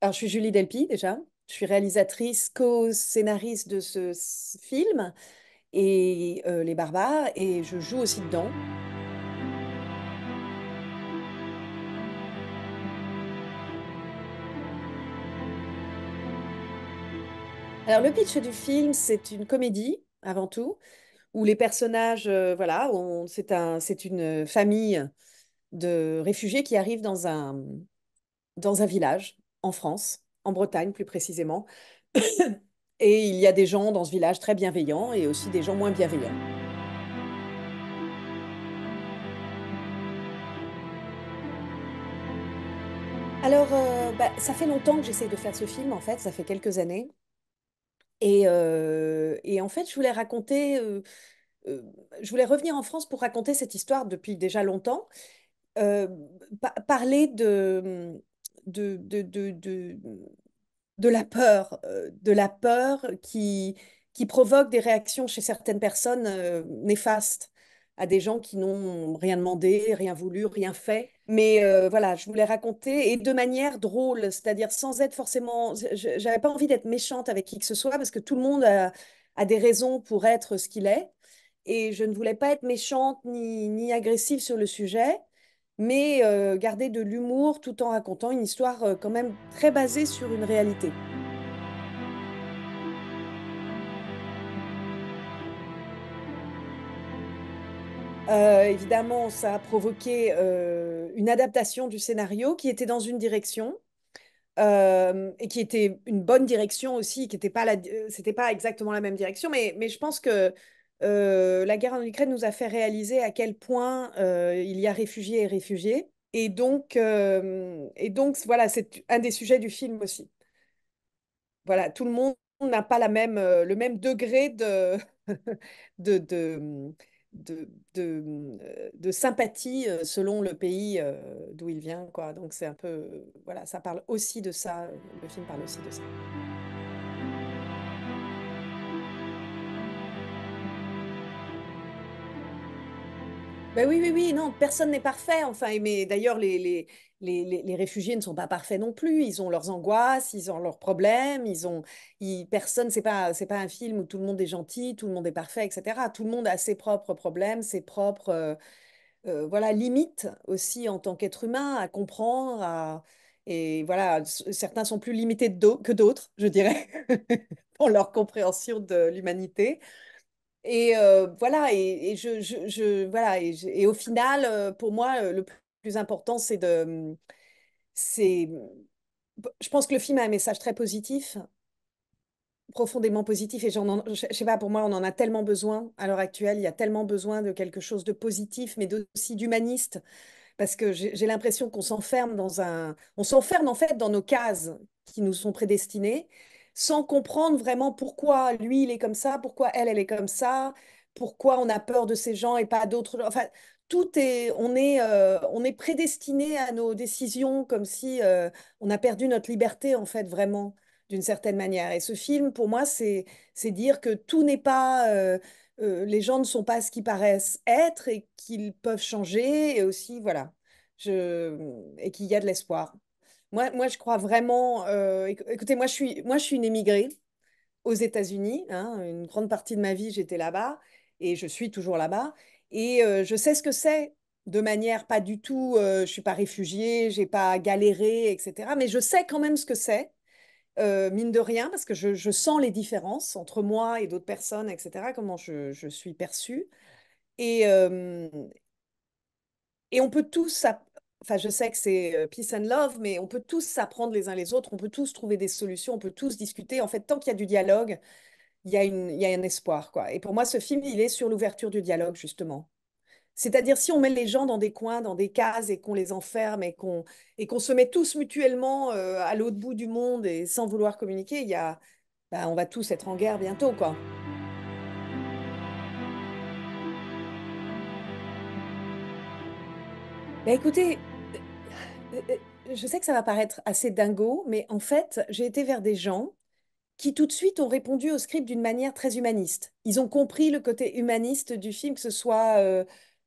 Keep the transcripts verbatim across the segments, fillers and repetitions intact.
Alors, je suis Julie Delpy, déjà. Je suis réalisatrice, co-scénariste de ce s- film, et euh, Les Barbares, et je joue aussi dedans. Alors, le pitch du film, c'est une comédie, avant tout, où les personnages, euh, voilà, on- c'est un, c'est une famille de réfugiés qui arrivent dans un, dans un village, en France, en Bretagne plus précisément. Et il y a des gens dans ce village très bienveillants et aussi des gens moins bienveillants. Alors, euh, bah, ça fait longtemps que j'essaie de faire ce film, en fait, ça fait quelques années. Et, euh, et en fait, je voulais raconter, euh, euh, je voulais revenir en France pour raconter cette histoire depuis déjà longtemps, euh, pa- parler de, de, de, de, de, de la peur, euh, de la peur qui, qui provoque des réactions chez certaines personnes euh, néfastes à des gens qui n'ont rien demandé, rien voulu, rien fait. Mais euh, voilà, je voulais raconter et de manière drôle, c'est-à-dire sans être forcément. je- J'avais pas envie d'être méchante avec qui que ce soit parce que tout le monde a, a des raisons pour être ce qu'il est. Et je ne voulais pas être méchante ni, ni agressive sur le sujet, mais euh, garder de l'humour tout en racontant une histoire euh, quand même très basée sur une réalité. Euh, évidemment, ça a provoqué euh, une adaptation du scénario qui était dans une direction. Euh, et qui était une bonne direction aussi, qui n'était pas la, euh, c'était pas exactement la même direction, mais, mais je pense que euh, la guerre en Ukraine nous a fait réaliser à quel point euh, il y a réfugiés et réfugiés. Et donc, euh, et donc voilà, c'est un des sujets du film aussi. Voilà, tout le monde n'a pas la même, euh, le même degré de, de, de, de, de, euh, de sympathie euh, selon le pays euh, d'où il vient, quoi. Donc c'est un peu, euh, voilà, ça parle aussi de ça, euh, le film parle aussi de ça. Ben oui, oui, oui, non, personne n'est parfait. Enfin, et mais d'ailleurs, les, les, les, les- les réfugiés ne sont pas parfaits non plus. Ils ont leurs angoisses, ils ont leurs problèmes, ils ont, ils- personne, c'est pas, c'est pas un film où tout le monde est gentil, tout le monde est parfait, et cetera. Tout le monde a ses propres problèmes, ses propres, euh, euh, voilà, limites aussi en tant qu'être humain à comprendre. à- Et voilà, c- certains sont plus limités de d'au- que d'autres, je dirais, dans leur compréhension de l'humanité. Et euh, voilà, et, et je, je- je- voilà, et, je- et au final, euh, pour moi, euh, le plus important, c'est de, c'est, je pense que le film a un message très positif, profondément positif, et j'en, en- je, je sais pas, pour moi, on en a tellement besoin à l'heure actuelle. Il y a tellement besoin de quelque chose de positif, mais d'aussi aussi d'humaniste, parce que j'ai j'ai l'impression qu'on s'enferme dans un, on s'enferme en fait dans nos cases qui nous sont prédestinées, sans comprendre vraiment pourquoi lui il est comme ça, pourquoi elle elle est comme ça, pourquoi on a peur de ces gens et pas d'autres. Enfin, tout est, on est, euh, on est prédestiné à nos décisions comme si euh, on a perdu notre liberté en fait vraiment d'une certaine manière. Et ce film, pour moi, c'est, c'est dire que tout n'est pas euh, euh, les gens ne sont pas ce qu'ils paraissent être et qu'ils peuvent changer et aussi, voilà, je, et qu'il y a de l'espoir. Moi, moi, je crois vraiment, euh, éc- écoutez, moi, je suis, moi, je suis une émigrée aux États-Unis, hein, une grande partie de ma vie, j'étais là-bas et je suis toujours là-bas. Et euh, je sais ce que c'est de manière pas du tout, euh, je suis pas réfugiée, j'ai pas galéré, et cetera. Mais je sais quand même ce que c'est euh, mine de rien, parce que je, je sens les différences entre moi et d'autres personnes, et cetera, comment je, je suis perçue. Et, euh, et on peut tous, app- enfin je sais que c'est euh, peace and love, mais on peut tous s'apprendre les uns les autres, on peut tous trouver des solutions, on peut tous discuter. En fait, tant qu'il y a du dialogue, il y a une, il y a un espoir, quoi. Et pour moi, ce film, il est sur l'ouverture du dialogue, justement. C'est-à-dire si on met les gens dans des coins, dans des cases et qu'on les enferme et qu'on et qu'on se met tous mutuellement euh, à l'autre bout du monde et sans vouloir communiquer, il y a, bah, on va tous être en guerre bientôt, quoi. Bah, écoutez, euh, euh, je sais que ça va paraître assez dingo, mais en fait, j'ai été vers des gens qui tout de suite ont répondu au script d'une manière très humaniste. Ils ont compris le côté humaniste du film, que ce soit euh,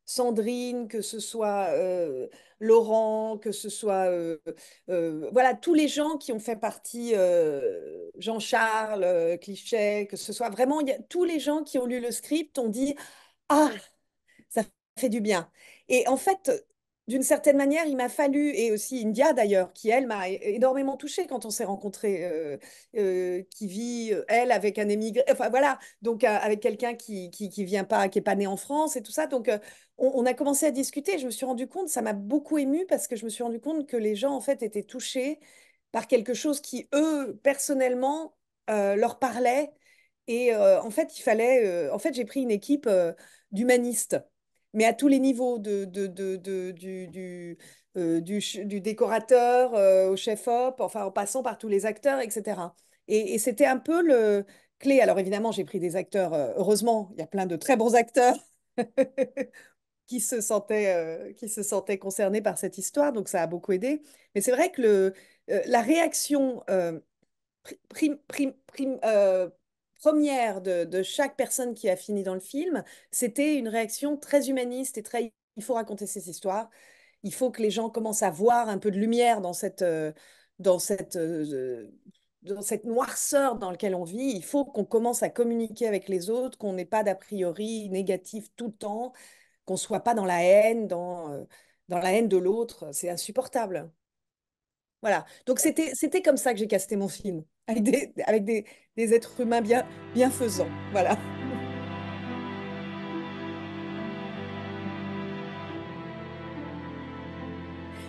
Sandrine, que ce soit euh, Laurent, que ce soit... Euh, euh, voilà, tous les gens qui ont fait partie, euh, Jean-Charles, euh, Cliché, que ce soit vraiment... Y a, tous les gens qui ont lu le script ont dit « Ah, ça fait du bien ». Et en fait, d'une certaine manière, il m'a fallu, et aussi India d'ailleurs, qui elle m'a énormément touchée quand on s'est rencontrés, euh, euh, qui vit, elle, avec un émigré, enfin voilà, donc euh, avec quelqu'un qui, qui, qui vient pas, qui n'est pas né en France et tout ça. Donc euh, on, on a commencé à discuter, je me suis rendu compte, ça m'a beaucoup émue parce que je me suis rendu compte que les gens en fait étaient touchés par quelque chose qui, eux, personnellement, euh, leur parlait. Et euh, en fait, il fallait, euh, en fait, j'ai pris une équipe euh, d'humanistes, mais à tous les niveaux, de, de, de, de, du, du, euh, du, du décorateur euh, au chef-op, enfin en passant par tous les acteurs, et cetera. Et, et c'était un peu le clé. Alors évidemment, j'ai pris des acteurs, euh, heureusement, il y a plein de très bons acteurs qui se sentaient, euh, qui se sentaient concernés par cette histoire, donc ça a beaucoup aidé. Mais c'est vrai que le, euh, la réaction euh, prim, prim, prim, euh, première de, de chaque personne qui a fini dans le film, c'était une réaction très humaniste et très « il faut raconter ces histoires », il faut que les gens commencent à voir un peu de lumière dans cette, dans cette, dans cette noirceur dans laquelle on vit, il faut qu'on commence à communiquer avec les autres, qu'on n'ait pas d'a priori négatif tout le temps, qu'on ne soit pas dans la haine, dans, dans la haine de l'autre, c'est insupportable. Voilà, donc c'était comme ça que j'ai casté mon film, avec des, avec des, des êtres humains bien, bienfaisants, voilà.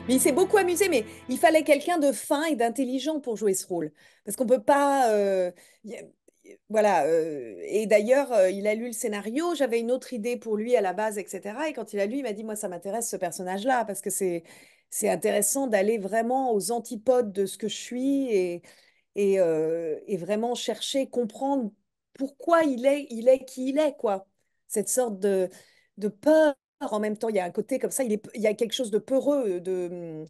Mais il s'est beaucoup amusé, mais il fallait quelqu'un de fin et d'intelligent pour jouer ce rôle, parce qu'on ne peut pas... Euh, voilà, euh, et d'ailleurs, euh, il a lu le scénario, j'avais une autre idée pour lui à la base, et cetera. Et quand il a lu, il m'a dit « moi, ça m'intéresse ce personnage-là, parce que c'est... » c'est intéressant d'aller vraiment aux antipodes de ce que je suis et, et, euh, et vraiment chercher, comprendre pourquoi il est, il est qui il est, quoi. Cette sorte de, de peur. En même temps, il y a un côté comme ça, il, est, il y a quelque chose de peureux, de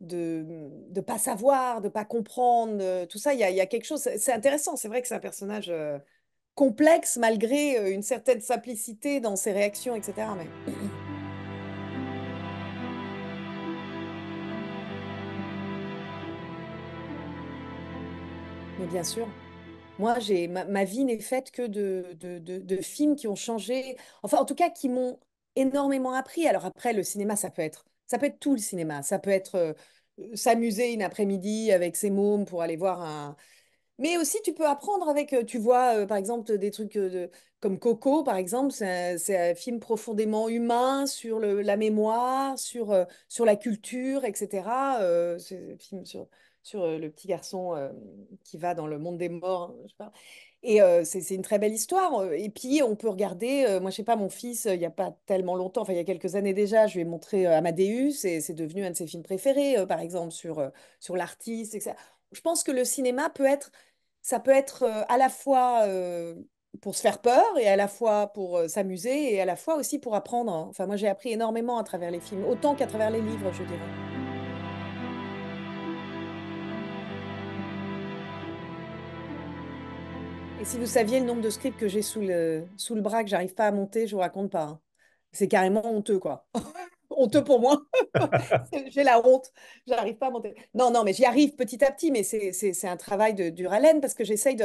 ne pas savoir, de ne pas comprendre, tout ça, il y a, il y a quelque chose, c'est intéressant. C'est vrai que c'est un personnage complexe malgré une certaine simplicité dans ses réactions, et cetera. Mais... Mais bien sûr, moi, j'ai ma, ma vie n'est faite que de, de, de, de films qui ont changé, enfin, en tout cas, qui m'ont énormément appris. Alors après, le cinéma, ça peut être, ça peut être tout le cinéma. Ça peut être euh, s'amuser une après-midi avec ses mômes pour aller voir un... Mais aussi, tu peux apprendre avec, tu vois, euh, par exemple, des trucs de, comme Coco, par exemple, c'est un, un film profondément humain sur le, la mémoire, sur, euh, sur la culture, et cetera. Euh, c'est un film sur... sur le petit garçon euh, qui va dans le monde des morts. Je sais pas. Et euh, c'est une très belle histoire. Et puis, on peut regarder, euh, moi, je sais pas, mon fils, euh, il n'y a pas tellement longtemps, enfin, il y a quelques années déjà, je lui ai montré euh, Amadeus, et c'est devenu un de ses films préférés, euh, par exemple, sur, euh, sur l'artiste, et cetera. Je pense que le cinéma peut être, ça peut être euh, à la fois euh, pour se faire peur, et à la fois pour euh, s'amuser, et à la fois aussi pour apprendre. Hein. Enfin, moi, j'ai appris énormément à travers les films, autant qu'à travers les livres, je dirais. Et si vous saviez le nombre de scripts que j'ai sous le, sous le bras, que j'arrive pas à monter, je vous raconte pas. Hein. C'est carrément honteux, quoi. Honteux pour moi. J'ai la honte. J'arrive pas à monter. Non, non, mais j'y arrive petit à petit, mais c'est un travail de dure haleine, parce que j'essaye de...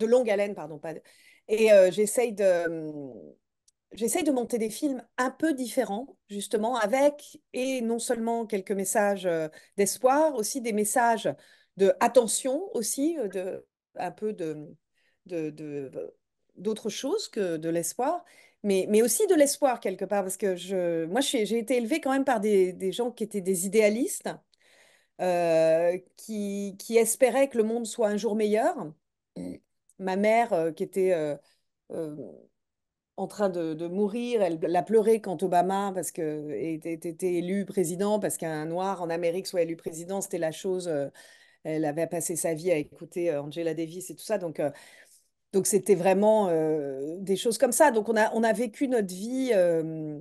De longue haleine, pardon. Pas de, et euh, j'essaye de... J'essaye de monter des films un peu différents, justement, avec, et non seulement quelques messages d'espoir, aussi des messages de attention, aussi, de, un peu de... d'autres choses que de l'espoir, mais, mais aussi de l'espoir quelque part, parce que je, moi j'ai été élevée quand même par des, des gens qui étaient des idéalistes, euh, qui, qui espéraient que le monde soit un jour meilleur. Ma mère euh, qui était euh, euh, en train de, de mourir, elle, elle a pleuré quand Obama parce que, était, était élu président, parce qu'un noir en Amérique soit élu président, c'était la chose, euh, elle avait passé sa vie à écouter Angela Davis et tout ça, donc... Euh, Donc, c'était vraiment euh, des choses comme ça. Donc, on a, on a vécu notre vie, euh,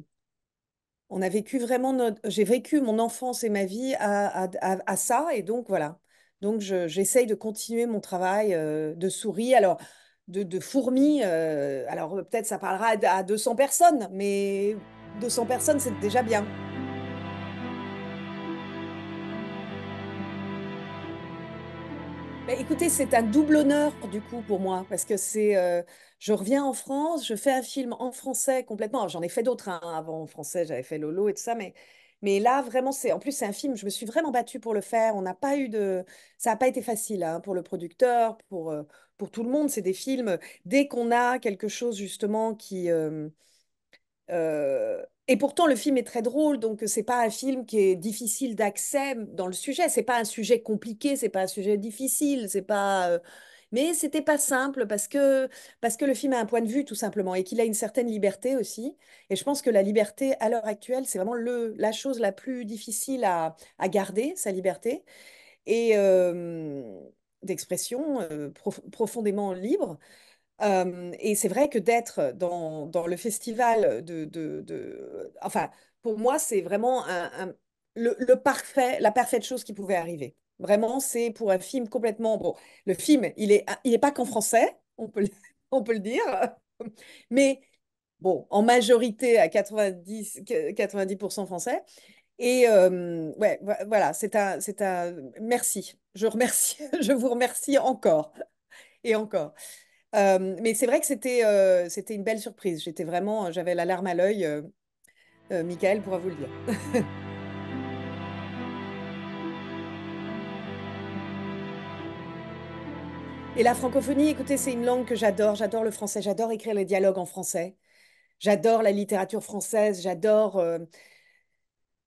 on a vécu vraiment notre... J'ai vécu mon enfance et ma vie à, à, à, à ça, et donc, voilà. Donc, j'essaye je, de continuer mon travail euh, de souris, alors, de, de fourmi. Euh, alors, peut-être ça parlera à deux cents personnes, mais deux cents personnes, c'est déjà bien. Bah, écoutez, c'est un double honneur du coup pour moi, parce que c'est, euh, je reviens en France, je fais un film en français complètement. J'en ai fait d'autres hein, avant en français, j'avais fait Lolo et tout ça, mais mais là vraiment c'est, en plus c'est un film. Je me suis vraiment battue pour le faire. On n'a pas eu de, ça n'a pas été facile hein, pour le producteur, pour euh, pour tout le monde. C'est des films dès qu'on a quelque chose justement qui euh, euh, et pourtant, le film est très drôle, donc c'est pas un film qui est difficile d'accès dans le sujet. C'est pas un sujet compliqué, c'est pas un sujet difficile, c'est pas. Mais c'était pas simple parce que parce que le film a un point de vue tout simplement et qu'il a une certaine liberté aussi. Et je pense que la liberté à l'heure actuelle, c'est vraiment le la chose la plus difficile à à garder, sa liberté et euh, d'expression euh, prof- profondément libre. Euh, et c'est vrai que d'être dans, dans le festival de, de, de... Enfin, pour moi, c'est vraiment un, un- le, le parfait, la parfaite chose qui pouvait arriver. Vraiment, c'est pour un film complètement... Bon, le film, il est, il est pas qu'en français, on peut, le- on peut le dire, mais bon, en majorité à quatre-vingt-dix, quatre-vingt-dix pour cent français. Et euh, ouais, vo- voilà, c'est un, c'est un... Merci, je remercie, je vous remercie encore et encore. Euh, mais c'est vrai que c'était euh, c'était une belle surprise. J'étais vraiment, j'avais la larme à l'œil. euh, euh, Michael pourra vous le dire. Et la francophonie, écoutez, c'est une langue que j'adore. J'adore le français. J'adore écrire les dialogues en français. J'adore la littérature française. J'adore euh,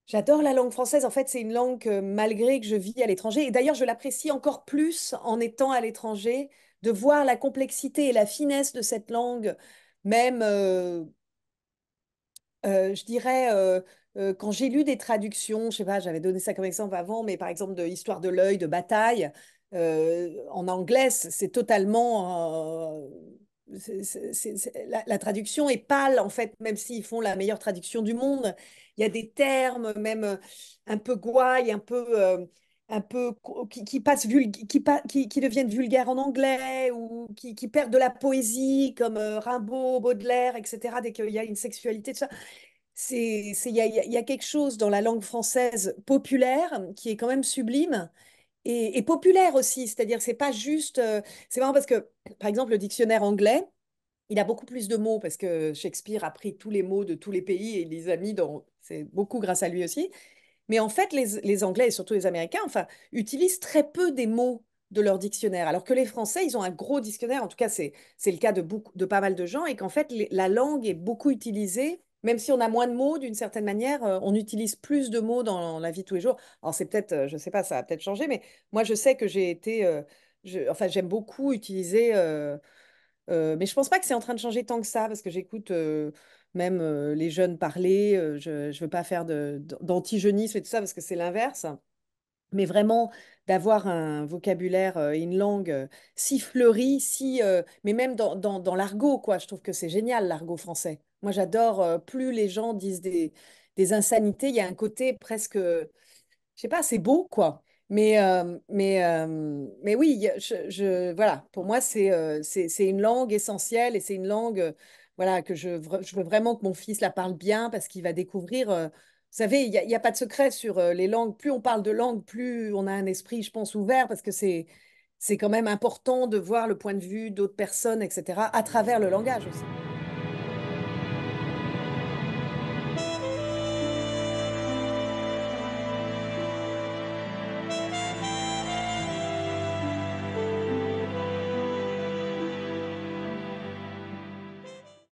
J'adore la langue française. En fait, c'est une langue que, malgré que je vis à l'étranger, et d'ailleurs, je l'apprécie encore plus en étant à l'étranger, de voir la complexité et la finesse de cette langue, même euh, Euh, je dirais, euh, euh, quand j'ai lu des traductions, je sais pas, j'avais donné ça comme exemple avant, mais par exemple de Histoire de l'œil, de Bataille, euh, en anglais, c- c'est totalement... euh, c'est- c'est- c'est- c'est- la, la traduction est pâle, en fait, même s'ils font la meilleure traduction du monde. Il y a des termes, même euh, un peu gouailles, un peu... euh, un peu co- qui, qui passent vulg- qui, pa- qui, qui deviennent vulgaires en anglais ou qui, qui perdent de la poésie comme euh, Rimbaud, Baudelaire, et cetera. Dès qu'il y a une sexualité, tout ça, c'est, c'est- il y a, il y a- il y a quelque chose dans la langue française populaire qui est quand même sublime et, et populaire aussi. C'est-à-dire, que c'est pas juste. euh, c'est marrant parce que, par exemple, le dictionnaire anglais, il a beaucoup plus de mots parce que Shakespeare a pris tous les mots de tous les pays et il les a mis dans. C'est beaucoup grâce à lui aussi. Mais en fait, les, les Anglais et surtout les Américains, enfin, utilisent très peu des mots de leur dictionnaire, alors que les Français, ils ont un gros dictionnaire. En tout cas, c'est c'est le cas de beaucoup, de pas mal de gens, et qu'en fait, les- la langue est beaucoup utilisée. Même si on a moins de mots, d'une certaine manière, euh, on utilise plus de mots dans la vie de tous les jours. Alors c'est peut-être, euh, je sais pas, ça a peut-être changé, mais moi je sais que j'ai été, euh, je- enfin j'aime beaucoup utiliser euh, euh, mais je pense pas que c'est en train de changer tant que ça, parce que j'écoute euh, même euh, les jeunes parler. euh, je ne veux pas faire de- d- d'anti-jeunisme et tout ça, parce que c'est l'inverse. Mais vraiment, d'avoir un vocabulaire euh, et une langue euh, si fleurie, si, euh, mais même dans, dans- dans l'argot, quoi. Je trouve que c'est génial, l'argot français. Moi, j'adore. euh, plus les gens disent des, des insanités, il y a un côté presque je sais pas, c'est beau, quoi. Mais, euh, mais, euh, mais oui, y a- je, je- voilà, pour moi, c'est euh, c'est c'est une langue essentielle et c'est une langue euh, voilà, que je, vra- je veux vraiment que mon fils la parle bien parce qu'il va découvrir. euh, vous savez, il n'y a, il y a pas de secret sur euh, les langues. Plus on parle de langue, plus on a un esprit, je pense, ouvert parce que c'est c'est quand même important de voir le point de vue d'autres personnes, et cetera, à travers le langage aussi.